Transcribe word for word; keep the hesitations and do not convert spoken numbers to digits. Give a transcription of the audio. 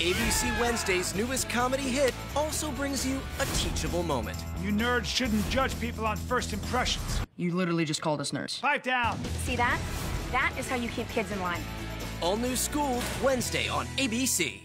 A B C Wednesday's newest comedy hit also brings you a teachable moment. You nerds shouldn't judge people on first impressions. You literally just called us nerds. Pipe down. See that? That is how you keep kids in line. All new Schooled, Wednesday on A B C.